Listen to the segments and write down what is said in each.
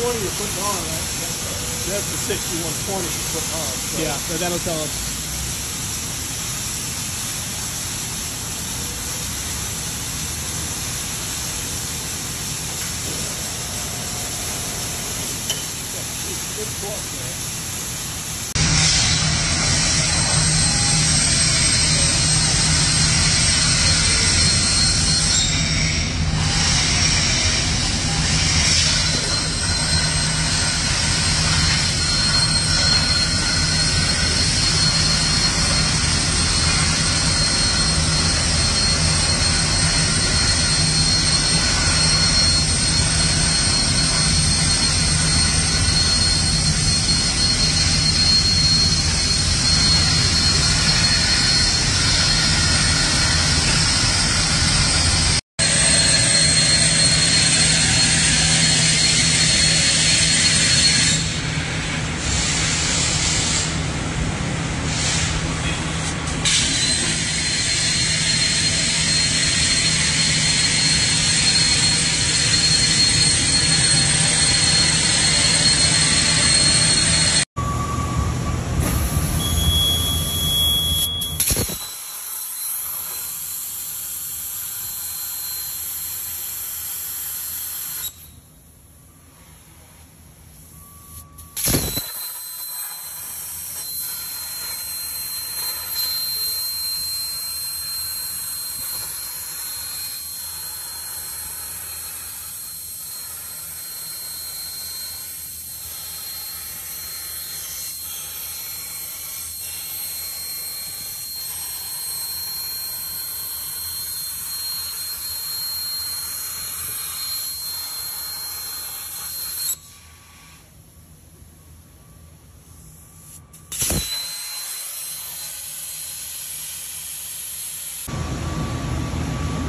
You're putting on, right? That's the 6120 you're putting on. So. Yeah, so that'll tell us. It's good torque, man.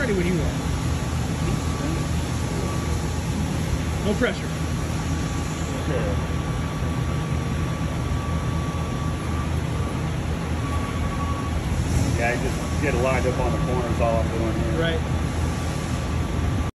When you are. No pressure. Okay. Yeah, I just get lined up on the corners all I'm doing here. Right.